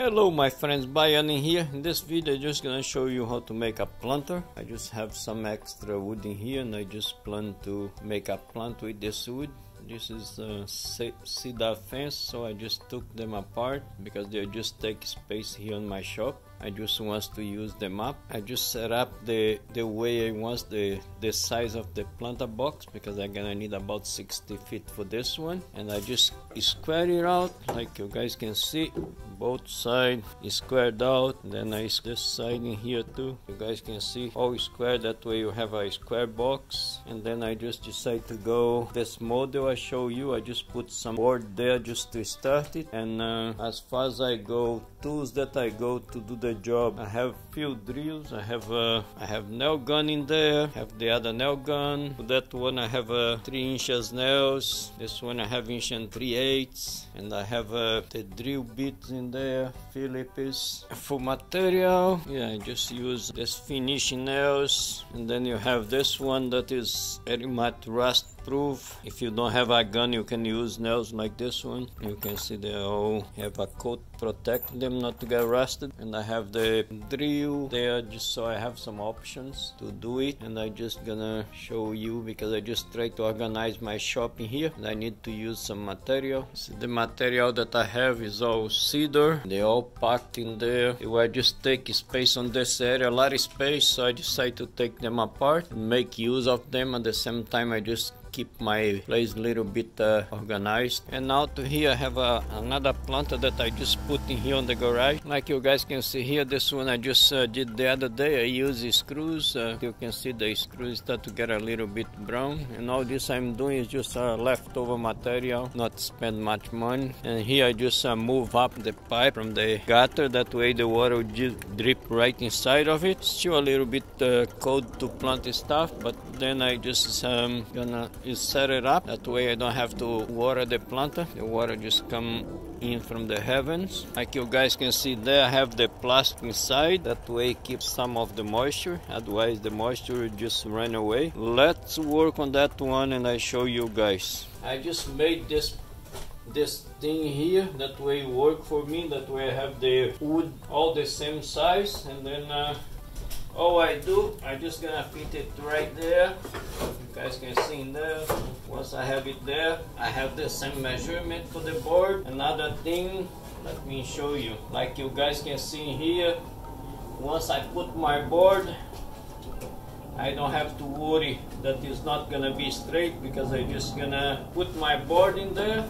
Hello my friends, Baianin here. In this video I'm just gonna show you how to make a planter. I just have some extra wood in here and I just plan to make a plant with this wood. This is a cedar fence, so I just took them apart because they just take space here on my shop. I just want to use them up. I just set up the way I want the size of the planter box because I'm gonna need about 60 feet for this one. And I just square it out, like you guys can see. Both sides squared out. Then I this side in here too. You guys can see all square. That way you have a square box. And then I just decide to go this model I show you. I just put some board there just to start it. And as far as I go, tools that I go to do the job. I have few drills. I have nail gun in there. I have the other nail gun. For that one I have 3 inches nails. This one I have 1 3/8, and I have the drill bits in there. Phillips for material. Yeah, I just use this finishing nails, and then you have this one that is very much rust proof. If you don't have a gun, you can use nails like this one. You can see they all have a coat protecting them not to get rusted. And I have the drill there just so I have some options to do it. And I just gonna show you because I just try to organize my shop in here and I need to use some material. See, the material that I have is all cedar. They all packed in there. I just take space on this area, a lot of space, so I decide to take them apart and make use of them. At the same time I just keep my place a little bit organized. And now to here I have another planter that I just put in here on the garage. Like you guys can see here, this one I just did the other day. I use screws. You can see the screws start to get a little bit brown. And all this I'm doing is just leftover material, not spend much money. And here I just move up the pipe from the gutter. That way the water will just drip right inside of it. Still a little bit cold to plant stuff, but then I just gonna set it up. That way I don't have to water the planter. The water just come in from the heavens. Like you guys can see there, I have the plastic inside. That way it keeps some of the moisture. Otherwise the moisture will just run away. Let's work on that one and I show you guys. I just made this thing here, that way it work for me. That way I have the wood all the same size, and then all I do, I just gonna fit it right there. You guys can see in there. Once I have it there, I have the same measurement for the board. Another thing, let me show you. Like you guys can see here, once I put my board, I don't have to worry that it's not gonna be straight because I'm just gonna put my board in there.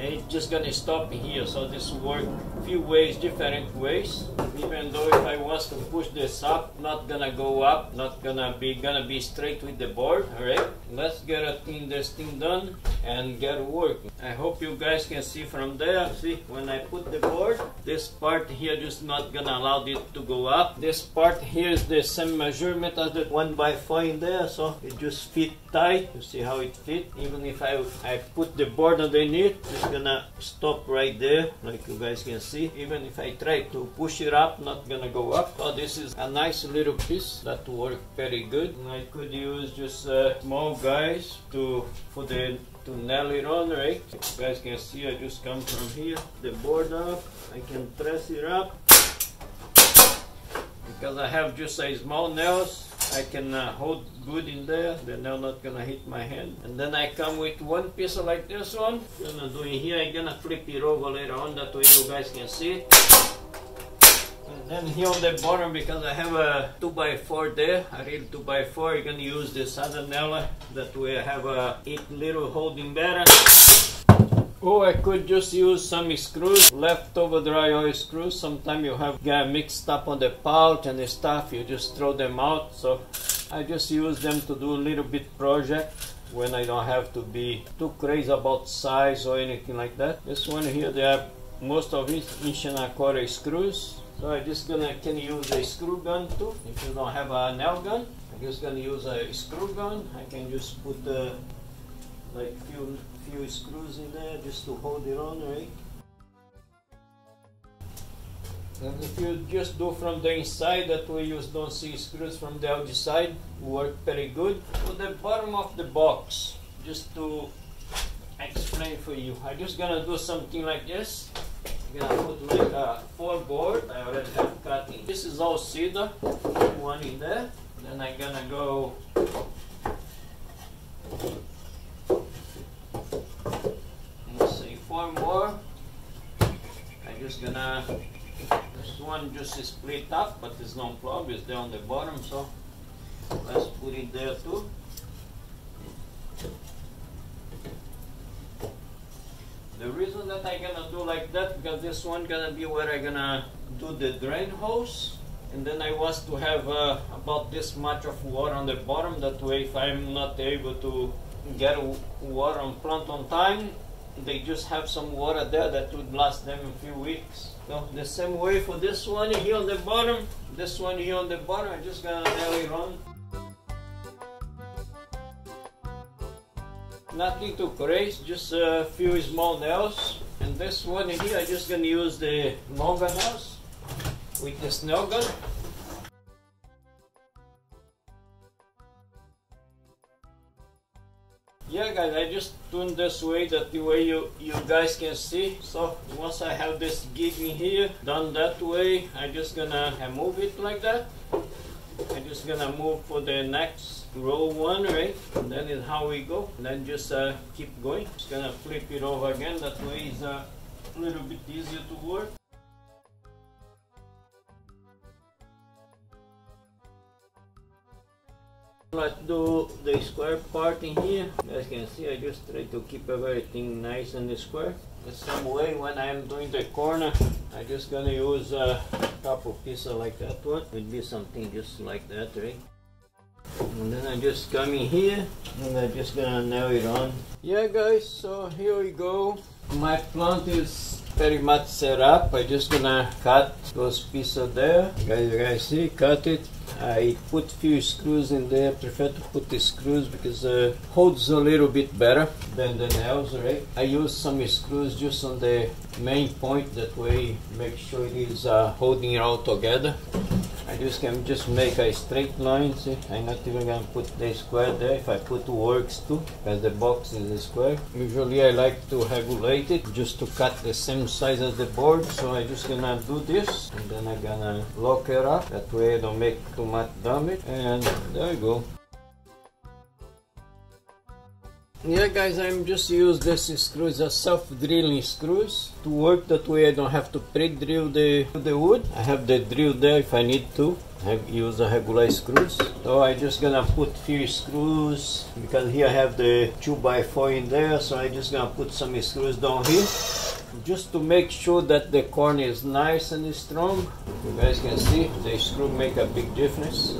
And it's just gonna stop here, so this work few ways, different ways. Even though if I want to push this up, not gonna go up, not gonna be straight with the board. All right, let's get this thing done and get working. I hope you guys can see from there. See, when I put the board, this part here just not gonna allow it to go up. This part here is the same measurement as the 1x4 in there, so it just fit tight. You see how it fit. Even if I put the board underneath, it's gonna stop right there, like you guys can see. Even if I try to push it up, not gonna go up. So this is a nice little piece that worked very good. And I could use just small guys to nail it on, right? You guys can see I just come from here, the board up, I can press it up. Because I have just a small nails, I can hold good in there, the nail not gonna hit my hand. And then I come with one piece like this one. Gonna do it here, I'm gonna flip it over later on, that way you guys can see. And then here on the bottom, because I have a 2x4 there, a real 2x4, you're gonna use this other nail, that way I have it little holding better. Or I could just use some screws, leftover dry oil screws. Sometimes you have got mixed up on the pouch and the stuff, you just throw them out. So I just use them to do a little bit project when I don't have to be too crazy about size or anything like that. This one here, they have most of it 1.25 inch screws. So I just can use a screw gun too. If you don't have a nail gun, I'm just gonna use a screw gun. I can just put like few screws in there just to hold it on, right? And if you just do from the inside, that way you don't see screws from the outside, work very good. To the bottom of the box, just to explain for you, I'm just gonna do something like this. I'm gonna put like a four board. I already have cutting. This is all cedar, one in there. Then I'm gonna go four more. I'm just gonna, this one just is split up, but it's no problem, it's there on the bottom, so let's put it there too. The reason that I'm gonna do like that, because this one gonna be where I'm gonna do the drain hose, and then I want to have about this much of water on the bottom. That way, if I'm not able to get water on plant on time, they just have some water there that would last them a few weeks. So the same way for this one here on the bottom, this one here on the bottom, I'm just gonna nail it on. Nothing too crazy, just a few small nails. And this one here, I'm just gonna use the longer nails with the nail gun. Yeah guys, I just tuned this way, that the way you guys can see. So once I have this gig in here, done that way, I'm just gonna move it like that. I'm just gonna move for the next row one, right? And then is how we go. And then just keep going. Just gonna flip it over again. That way is a little bit easier to work. Let's do the square part in here. As you can see, I just try to keep everything nice and square. The same way when I'm doing the corner, I'm just gonna use a couple pieces like that one. It'd be something just like that, right? And then I just come in here and I'm just gonna nail it on. Yeah guys, so here we go. My plant is pretty much set up. I'm just gonna cut those pieces there. Guys, you guys see, cut it. I put few screws in there. I prefer to put the screws because it holds a little bit better than the nails, right? I use some screws just on the main point, that way make sure it is holding it all together. I just can just make a straight line, see? I'm not even going to put the square there. If I put works too, because the box is a square. Usually I like to regulate it just to cut the same size as the board, so I'm just going to do this and then I'm going to lock it up. That way I don't make too much damage, and there you go. Yeah guys, I'm just use this screws as self-drilling screws to work, that way I don't have to pre-drill the wood. I have the drill there if I need to. I use a regular screws. So I just gonna put few screws because here I have the 2x4 in there, so I just gonna put some screws down here just to make sure that the corner is nice and strong. You guys can see the screw make a big difference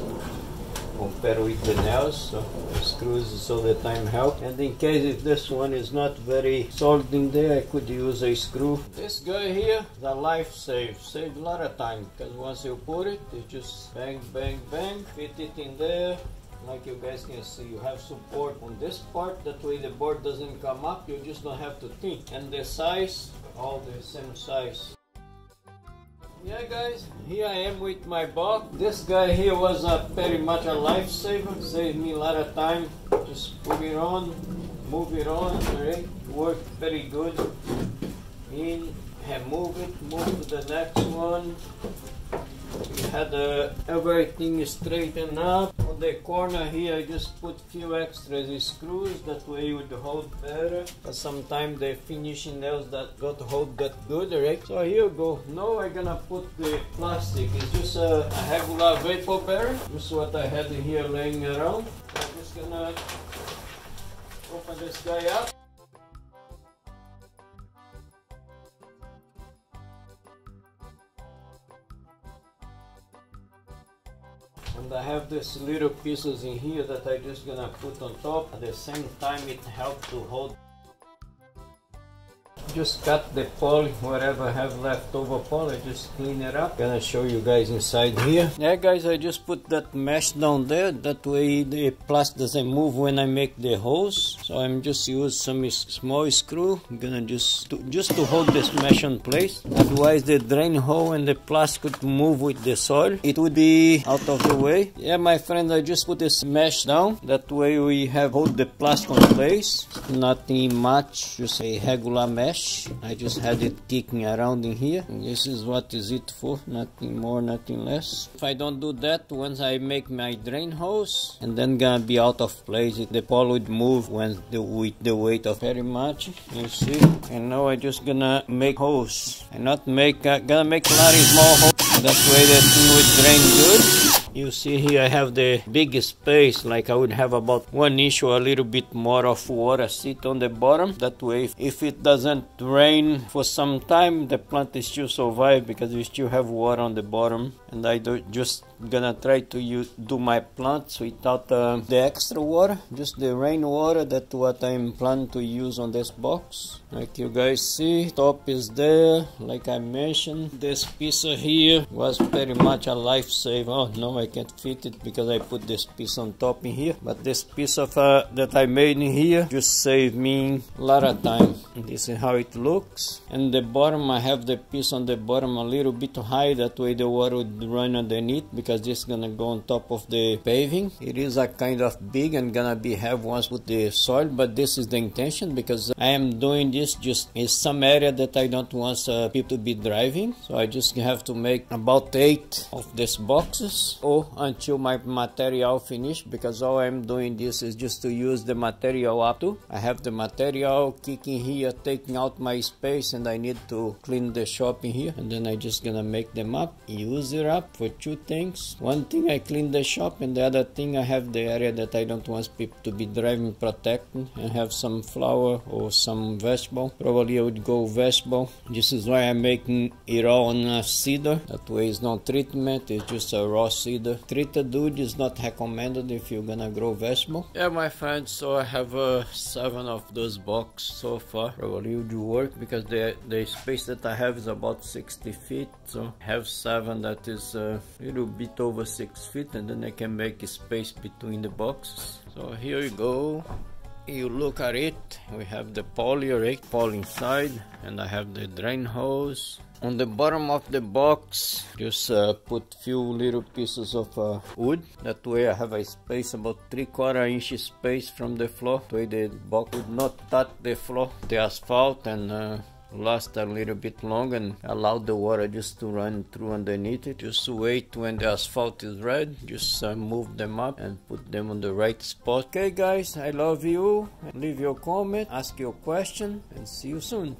compared with the nails, so the screws all the time help. And in case if this one is not very solid in there, I could use a screw. This guy here, the life save a lot of time, because once you put it, it just bang, bang, bang, fit it in there. Like you guys can see, you have support on this part, that way the board doesn't come up, you just don't have to think. And the size, all the same size. Yeah guys, here I am with my box. This guy here was pretty much a lifesaver, saved me a lot of time. Just put it on, move it on, right? Worked very good. In and move it, move to the next one. We had everything straightened up. On the corner here, I just put few extra screws, that way it would hold better. Sometimes the finishing nails that got hold that good, right? So here you go. Now I'm gonna put the plastic. It's just a regular vapor barrier. Just what I had here laying around. I'm just gonna open this guy up. And I have these little pieces in here that I'm just gonna put on top. At the same time, it helps to hold. Just cut the poly, whatever I have leftover poly, just clean it up. Gonna show you guys inside here. Yeah guys, I just put that mesh down there, that way the plastic doesn't move when I make the holes. So I'm just use some small screw. I'm gonna just to hold this mesh in place. Otherwise the drain hole and the plastic would move with the soil. It would be out of the way. Yeah my friend, I just put this mesh down, that way we have hold the plastic in place. Nothing much, just a regular mesh. switch. I just had it kicking around in here. This is what is it for, nothing more, nothing less. If I don't do that, once I make my drain hose, and then gonna be out of place. The pole would move when with the weight of very much, you see. And now I just gonna make hose. I'm not make gonna make a lot of small hose. That way the thing would drain good. You see here I have the big space, like I would have about 1 inch or a little bit more of water sit on the bottom. That way if it doesn't drain for some time, the plant is still survive because we still have water on the bottom. And I just gonna try to do my plants without the extra water, just the rain water. That's what I'm planning to use on this box. Like you guys see, top is there, like I mentioned. This piece here was very much a lifesaver. Oh no, I can't fit it because I put this piece on top in here. But this piece of that I made in here just saved me a lot of time. This is how it looks. And the bottom, I have the piece on the bottom a little bit high, that way the water would run underneath, because this is gonna go on top of the paving. It is a kind of big and gonna be have once with the soil, but this is the intention, because I am doing this just in some area that I don't want people to be driving. So I just have to make about 8 of these boxes or until my material finish, because all I'm doing this is just to use the material up to. I have the material kicking here, taking out my space, and I need to clean the shop in here, and then I just gonna make them up, use it up for 2 things. One thing I clean the shop, and the other thing I have the area that I don't want people to be driving, protecting, and have some flower or some vegetable. Probably I would go vegetable. This is why I'm making it all on a cedar. That way it's not treatment, it's just a raw cedar. Treated wood is not recommended if you're gonna grow vegetable. Yeah, my friends, so I have 7 of those boxes so far. Probably would work because the space that I have is about 60 feet. So I have 7 that is a little bit over 6 feet, and then I can make a space between the boxes. So here you go. You look at it, we have the poly inside, and I have the drain hose. On the bottom of the box, just put few little pieces of wood. That way I have a space about 3/4 inch space from the floor. That way the box would not touch the floor, the asphalt, and last a little bit long and allow the water just to run through underneath it. Just wait when the asphalt is red, just move them up and put them on the right spot. Okay guys, I love you. Leave your comment, ask your question, and see you soon.